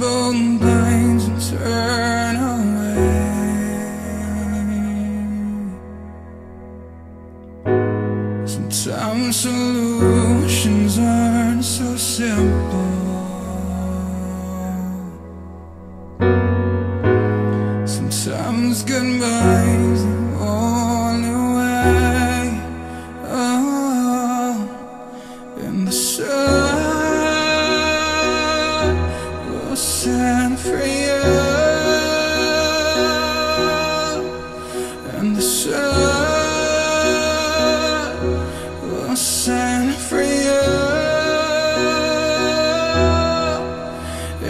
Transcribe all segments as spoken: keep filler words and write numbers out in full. broken binds and turn away. Sometimes solutions aren't so simple. Sometimes goodbyes are all away. Oh, in the sun and for you, and the sun will send for you.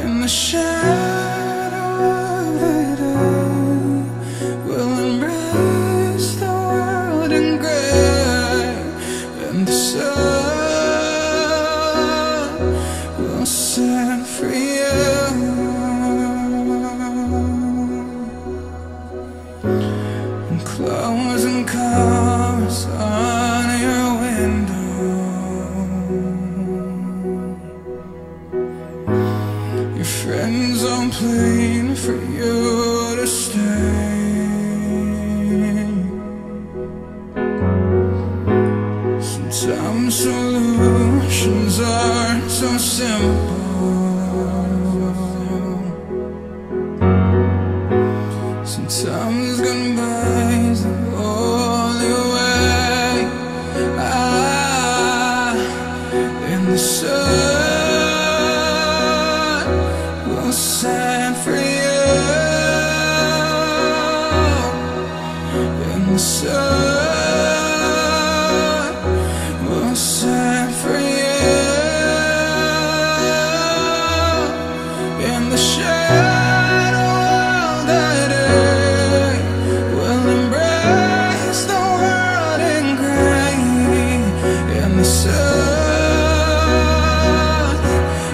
In the shadow of the day, we'll embrace the world in grey. And the sun will send for you. Closing cars on your window, your friends on plane for you to stay. Sometimes solutions aren't so simple. Sometimes goodbyes are all the way. Ah, in the sun we'll send for you. In the sun we'll send for you. In the shadow.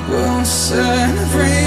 The sun will set free.